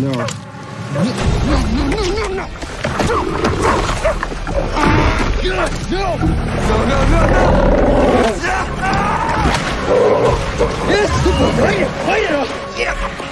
No. No. Yes,